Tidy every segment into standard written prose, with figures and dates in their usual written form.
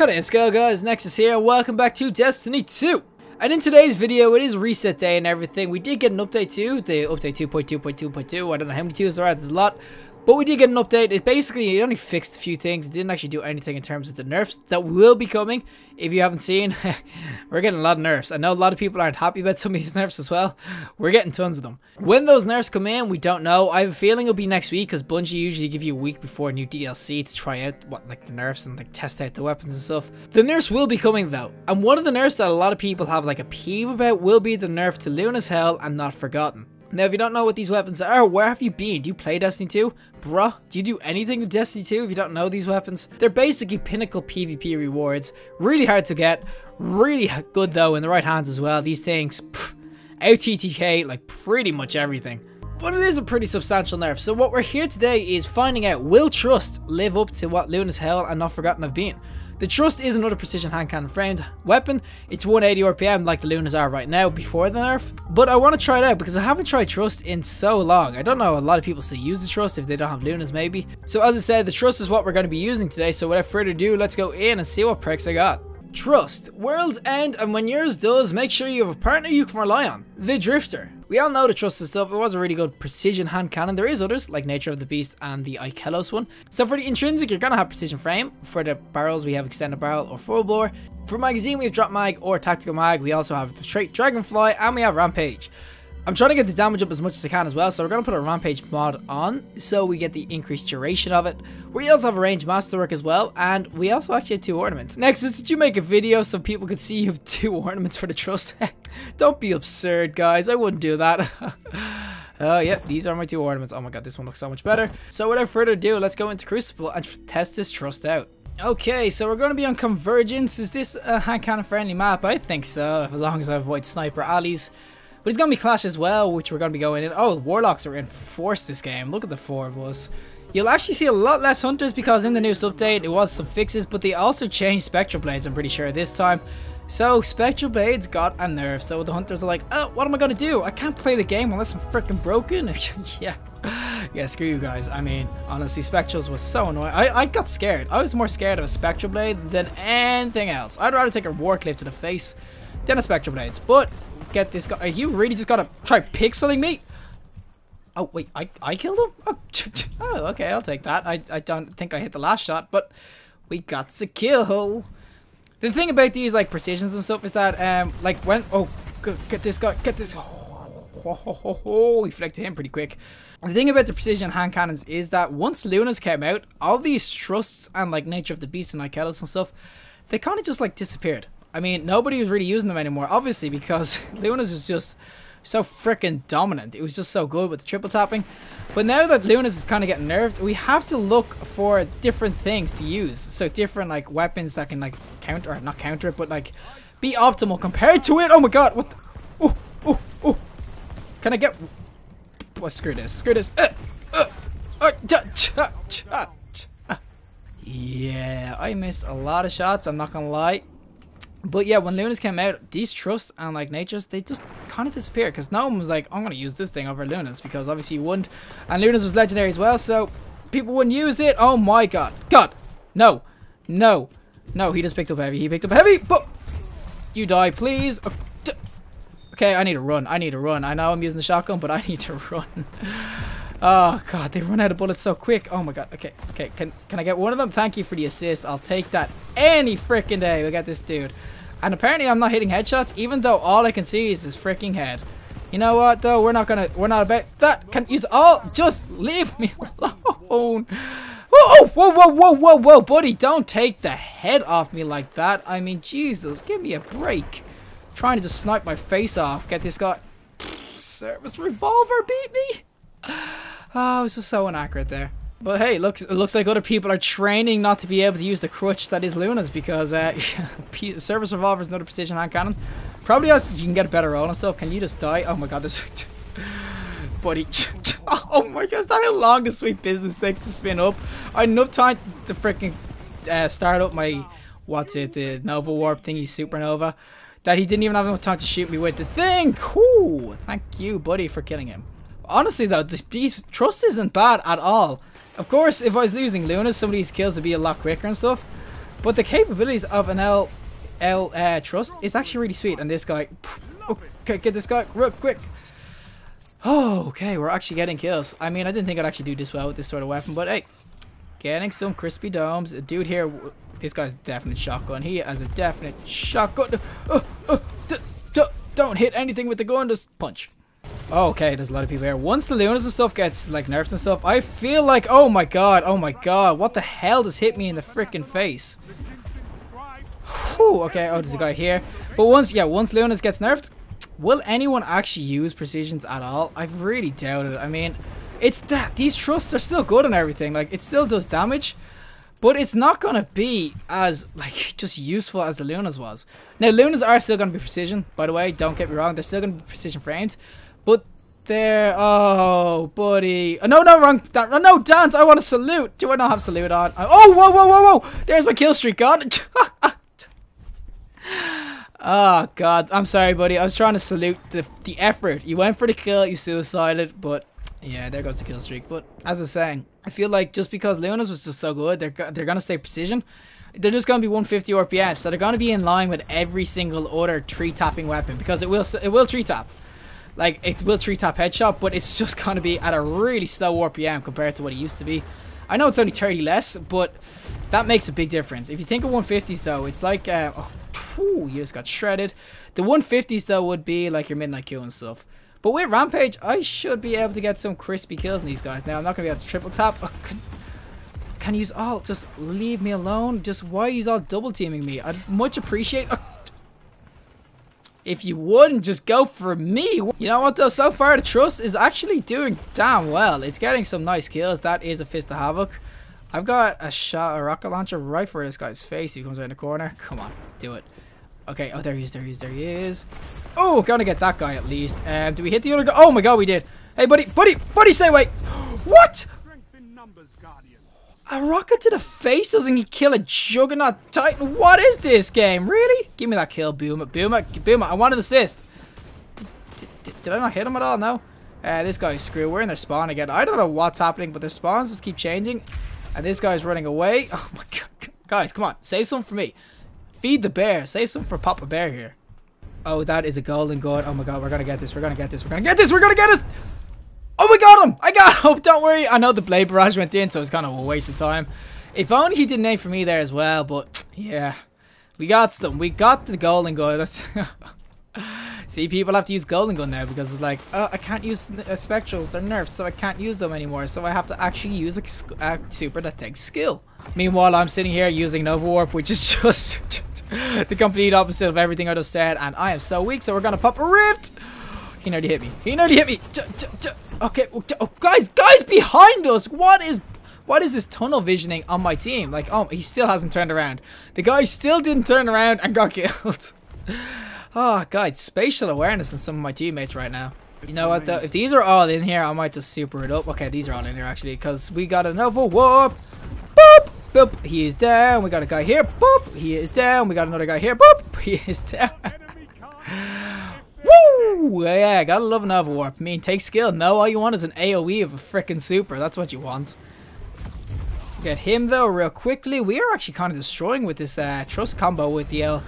Cut it in scale, guys. Nexas here, and welcome back to Destiny 2. And in today's video, it is reset day and everything. We did get an update to the update 2.2.2.2. I don't know how many twos there are. There's a lot. But we did get an update. It basically only fixed a few things. It didn't actually do anything in terms of the nerfs that will be coming. If you haven't seen, we're getting a lot of nerfs. I know a lot of people aren't happy about some of these nerfs as well. We're getting tons of them. When those nerfs come in, we don't know. I have a feeling it'll be next week because Bungie usually give you a week before new DLC to try out the nerfs and test out the weapons and stuff. The nerfs will be coming though. And one of the nerfs that a lot of people have a peeve about will be the nerf to Luna's Howl and Not Forgotten. Now, if you don't know what these weapons are, where have you been? Do you play Destiny 2? Bruh, do you do anything with Destiny 2 if you don't know these weapons? They're basically pinnacle PvP rewards. Really hard to get. Really good, though, in the right hands as well. These things, OTTK, pretty much everything. But it is a pretty substantial nerf. So what we're here today is finding out, will Trust live up to what Luna's Howl and Not Forgotten have been? The Trust is another precision hand cannon framed weapon. It's 180 RPM like the Lunas are right now before the nerf. But I want to try it out because I haven't tried Trust in so long. I don't know, a lot of people still use the Trust if they don't have Lunas maybe. So as I said, the Trust is what we're going to be using today. So without further ado, let's go in and see what perks I got. Trust, world's end, and when yours does, make sure you have a partner you can rely on. The Drifter. We all know the Trust and stuff. It was a really good precision hand cannon. There is others like Nature of the Beast and the Ikelos one. So for the intrinsic, you're gonna have precision frame. For the barrels, we have extended barrel or full bore. For magazine, we have drop mag or tactical mag. We also have the trait dragonfly, and we have rampage. I'm trying to get the damage up as much as I can as well, so we're going to put a Rampage mod on, so we get the increased duration of it. We also have a Range Masterwork as well, and we also actually have two ornaments. Nexus, did you make a video so people could see you have two ornaments for the Trust? Don't be absurd, guys. I wouldn't do that. Yeah, these are my two ornaments. Oh my god, this one looks so much better. So without further ado, let's go into Crucible and test this Trust out. Okay, so we're going to be on Convergence. Is this a hand cannon friendly map? I think so, as long as I avoid sniper alleys. But it's going to be Clash as well, which we're going to be going in. Oh, Warlocks are in force this game. Look at the four of us. You'll actually see a lot less Hunters because in the newest update, it was some fixes, but they also changed Spectral Blades, I'm pretty sure, this time. So, Spectral Blades got a nerf. So, the Hunters are like, oh, what am I going to do? I can't play the game unless I'm freaking broken. Yeah. Yeah, screw you guys. I mean, honestly, Spectrals was so annoying. I got scared. I was more scared of a Spectral Blade than anything else. I'd rather take a War Clip to the face than a Spectral Blades, but... Get this guy. Are you really just gonna try pixeling me? Oh wait, I killed him? Oh, okay, I'll take that. I don't think I hit the last shot, but we got the kill. The thing about these precisions and stuff is that get this guy, get this. Oh, we flicked him pretty quick. The thing about the precision hand cannons is that once Lunas came out, all these Trusts and Nature of the Beast and Ikelos and stuff, they kind of just disappeared. I mean, nobody was really using them anymore, obviously, because Luna's was just so freaking dominant. It was just so good with the triple tapping. But now that Luna's is kind of getting nerfed, we have to look for different things to use. So different, weapons that can, counter, or not counter it, but, be optimal compared to it. Oh, my God. What the? Oh, oh, oh. Can I get... Oh, screw this. Screw this. Yeah, I missed a lot of shots. I'm not going to lie. But yeah, when Lunas came out, these Trusts and Natures, they just kind of disappeared. Because no one was like, I'm going to use this thing over Lunas. Because obviously you wouldn't. And Lunas was legendary as well, so people wouldn't use it. Oh my god. God. No. No. No, he just picked up heavy. He picked up heavy. But you die, please. Okay, I need to run. I need to run. I know I'm using the shotgun, but I need to run. Oh god, they run out of bullets so quick. Oh my god. Okay. Okay. Can I get one of them? Thank you for the assist. I'll take that any freaking day. We got this dude. And apparently I'm not hitting headshots, even though all I can see is his freaking head. You know what though? We're not about that. Can you all just leave me alone? Oh, whoa, whoa, whoa, whoa, whoa, buddy! Don't take the head off me like that. I mean, Jesus, give me a break. I'm trying to just snipe my face off. Get this guy. Service Revolver beat me. Oh, it's just so inaccurate there. But hey, it looks like other people are training not to be able to use the crutch that is Luna's because Service Revolver is another precision hand cannon. Probably else you can get a better roll and stuff. Can you just die? Oh my god, this... Buddy. Oh my god, is that how long the Sweet Business takes to spin up? I had enough time to freaking start up my... the Nova Warp thingy, Supernova. That he didn't even have enough time to shoot me with the thing! Cool! Thank you, buddy, for killing him. Honestly though, this Trust isn't bad at all. Of course, if I was losing Luna, some of these kills would be a lot quicker and stuff. But the capabilities of an Trust is actually really sweet. And this guy... Okay, get this guy real quick. Oh, okay, we're actually getting kills. I mean, I didn't think I'd actually do this well with this sort of weapon, but hey, getting some crispy domes. A dude here, this guy's definite shotgun. He has a definite shotgun. Don't hit anything with the gun, just punch. Okay, there's a lot of people here. Once the Lunas and stuff gets like nerfed and stuff, I feel like, oh my god, what the hell just hit me in the freaking face? Whew, okay, oh, there's a guy here. But once, yeah, once Lunas gets nerfed, will anyone actually use precisions at all? I really doubt it. I mean, it's that these Trusts are still good and everything. Like, it still does damage, but it's not gonna be as like just useful as the Lunas was. Now, Lunas are still gonna be precision, by the way. Don't get me wrong; they're still gonna be precision frames, but they're oh, no, wrong. No, dance. I want to salute. Do I not have salute on? Oh, whoa! There's my kill streak gone. Oh god, I'm sorry buddy, I was trying to salute the effort. You went for the kill, you suicided, but yeah, there goes the kill streak. But as I was saying, I feel like just because Luna's was just so good, they're gonna stay precision. They're just gonna be 150 RPM, so they're gonna be in line with every single other tree tapping weapon, because it will tree tap. Like, it will tree tap headshot, but it's just gonna be at a really slow RPM compared to what it used to be. I know it's only 30 less, but that makes a big difference. If you think of 150s though, it's like you just got shredded. The 150s though would be like your Midnight Queue and stuff. But with Rampage, I should be able to get some crispy kills in these guys. Now, I'm not going to be able to triple tap. Oh, can you use all? Just leave me alone. Just why are you all double teaming me? I'd much appreciate if you wouldn't just go for me. You know what though? So far, the Trust is actually doing damn well. It's getting some nice kills. That is a Fist of Havoc. I've got a rocket launcher right for this guy's face. He comes around the corner. Come on, do it. Okay, oh, there he is. Oh, gonna get that guy at least. And do we hit the other guy? Oh my god, we did. Hey, buddy, stay away. What? A rocket to the face doesn't kill a Juggernaut Titan? What is this game? Really? Give me that kill, Boomer. I want an assist. Did I not hit him at all? No. This guy's screwed. We're in their spawn again. I don't know what's happening, but their spawns just keep changing. And this guy's running away. Oh my god. Guys, come on. Save some for me. Feed the bear. Save some for Papa Bear here. Oh, that is a Golden Gun. Oh my god, we're gonna get this. We're gonna get this. Oh, we got him. I got him. Don't worry. I know the Blade Barrage went in, so it's kind of a waste of time. If only he didn't aim for me there as well, but yeah. We got them. We got the Golden Gun. That's see, people have to use Golden Gun now because it's like, I can't use Spectrals, they're nerfed, so I can't use them anymore, so I have to actually use a super that takes skill. Meanwhile, I'm sitting here using Nova Warp, which is just the complete opposite of everything I just said, and I am so weak, so we're gonna pop a rift! He nearly hit me! Okay, oh, guys behind us! What is this tunnel visioning on my team? Like, oh, he still hasn't turned around. The guy still didn't turn around and got killed. Oh god, spatial awareness in some of my teammates right now. You know what though, if these are all in here, I might just super it up. Okay, these are all in here actually, because we got another warp. Boop! Boop! He is down. We got a guy here. Boop! He is down. We got another guy here. Boop! He is down. Woo! Yeah, gotta love another warp. I mean, take skill. No, all you want is an AoE of a freaking super. That's what you want. Get him though real quickly. We are actually kind of destroying with this Trust combo with the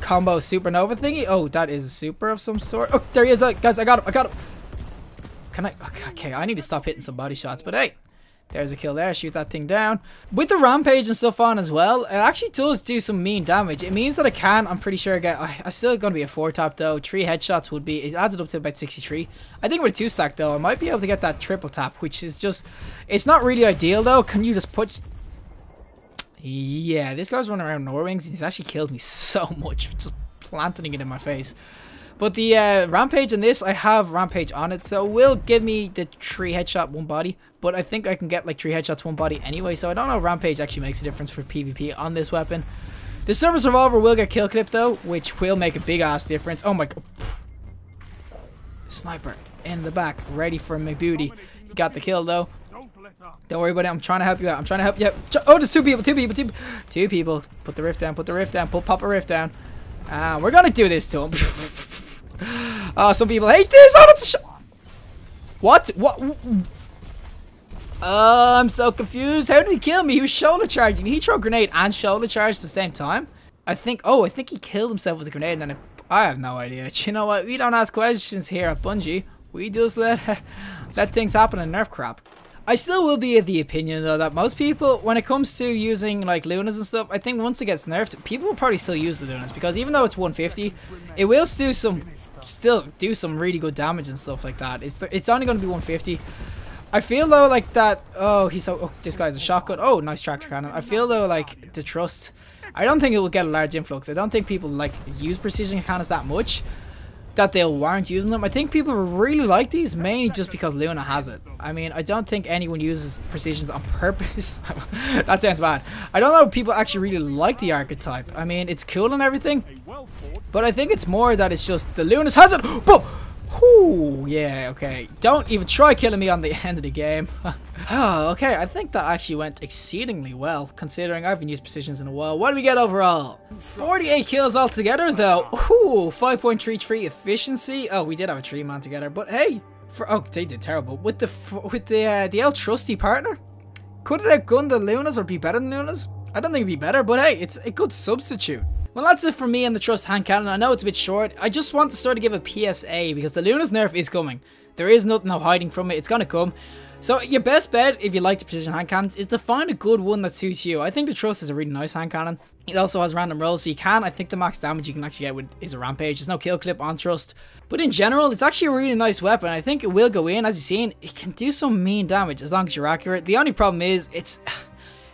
combo supernova thingy. Oh, that is a super of some sort. Oh, there he is. Guys, I got him. Can I? Okay, I need to stop hitting some body shots, but hey, there's a kill there. Shoot that thing down. With the Rampage and stuff on as well, it actually does do some mean damage. It means that I can, I'm pretty sure, I'm still going to be a 4-top though. 3 headshots would be, it added up to about 63. I think with a 2-stack though, I might be able to get that triple tap, which is just, it's not really ideal though. Can you just put... Yeah, this guy's running around with Norwings. He's actually killed me so much, just planting it in my face. But the Rampage in this, I have Rampage on it, so it will give me the 3 headshot, 1 body. But I think I can get like 3 headshots, 1 body anyway, so I don't know if Rampage actually makes a difference for PvP on this weapon. The Service Revolver will get kill clip though, which will make a big ass difference. Oh my god. Sniper in the back, ready for my booty. He got the kill though. Don't worry about it. I'm trying to help you out. Oh, there's two people. Put the rift down. Pop a rift down. We're gonna do this to him. Some people hate this. Oh, that's a shot. What? Oh, I'm so confused. How did he kill me? He was shoulder charging. He threw a grenade and shoulder charge at the same time. I think, oh, I think he killed himself with a grenade and then I have no idea. You know what? We don't ask questions here at Bungie. We just let things happen and nerf crap. I still will be of the opinion though that most people, when it comes to using like Lunas and stuff, I think once it gets nerfed, people will probably still use the Lunas because even though it's 150, it will still do some really good damage and stuff like that. It's only going to be 150. I feel though like that. Oh, this guy's a shotgun. Oh, nice tractor cannon. I feel though like the Trust, I don't think it will get a large influx. I don't think people like use precision cannons that much, that they'll warrant using them. I think people really like these mainly just because Luna has it. I mean, I don't think anyone uses precisions on purpose. That sounds bad. I don't know if people actually really like the archetype. I mean, it's cool and everything, but I think it's more that it's just the Luna's has it. Boom! Whoo! Yeah, okay. Don't even try killing me on the end of the game. Oh, okay, I think that actually went exceedingly well, considering I haven't used precisions in a while. What do we get overall? 48 kills altogether, though. Ooh, 5.33 efficiency. Oh, we did have a 3-man together, but hey, oh, they did terrible with the El Trusty partner. Could it outgun the Lunas or be better than Lunas? I don't think it'd be better, but hey, it's a good substitute. Well, that's it for me and the Trust hand cannon. I know it's a bit short. I just want to sort of give a PSA because the Luna's nerf is coming. There is nothing hiding from it. It's going to come. So your best bet, if you like the precision hand cannons, is to find a good one that suits you. I think the Trust is a really nice hand cannon. It also has random rolls, so you can, I think the max damage you can actually get with is a rampage. There's no kill clip on Trust. But in general, it's actually a really nice weapon. I think it will go in. As you've seen, it can do some mean damage as long as you're accurate. The only problem is,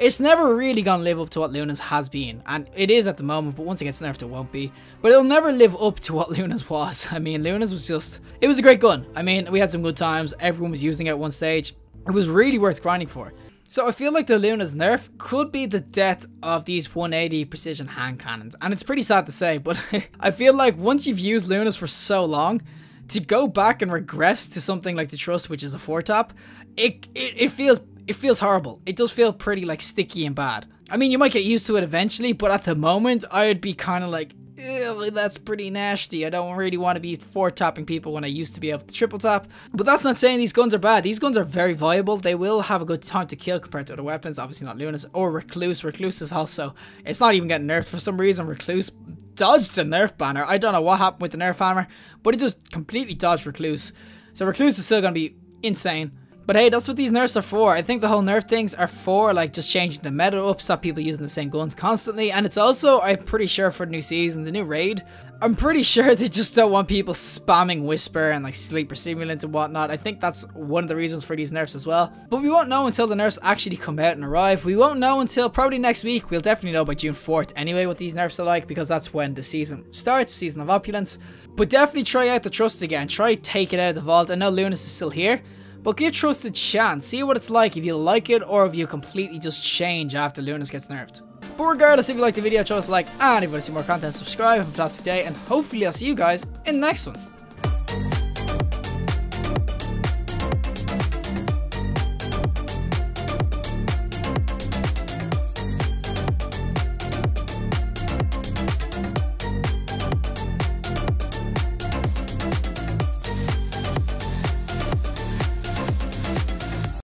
it's never really gonna live up to what Luna's has been, and it is at the moment, but once it gets nerfed it won't be. But it'll never live up to what Luna's was. I mean, Luna's was just, it was a great gun. I mean, we had some good times, everyone was using it at one stage. It was really worth grinding for. So I feel like the Luna's nerf could be the death of these 180 precision hand cannons, and it's pretty sad to say, but I feel like once you've used Luna's for so long, to go back and regress to something like the Trust, which is a 4-top, it feels horrible. It does feel pretty like sticky and bad. I mean, you might get used to it eventually, but at the moment I'd be kind of like, ew, that's pretty nasty. I don't really want to be 4-topping people when I used to be able to triple tap. But that's not saying these guns are bad. These guns are very viable. They will have a good time to kill compared to other weapons. Obviously not Luna's or Recluse. Recluse is also, it's not even getting nerfed for some reason. Recluse dodged the nerf banner. I don't know what happened with the nerf hammer, but it just completely dodged Recluse. So Recluse is still going to be insane. But hey, that's what these nerfs are for. I think the whole nerf things are for like just changing the meta up, stop people using the same guns constantly, and it's also, I'm pretty sure for the new season, the new raid, I'm pretty sure they just don't want people spamming Whisper and like Sleeper Simulant and whatnot. I think that's one of the reasons for these nerfs as well. But we won't know until the nerfs actually come out and arrive. We won't know until probably next week. We'll definitely know by June 4th anyway what these nerfs are like, because that's when the season starts, Season of Opulence. But definitely try out the Trust again. Try take it out of the vault. I know Lunas is still here, but give Trust a chance, see what it's like, if you like it or if you completely just change after Lunas gets nerfed. But regardless, if you liked the video, throw us a like, and if you want to see more content, subscribe. Have a fantastic day, and hopefully I'll see you guys in the next one.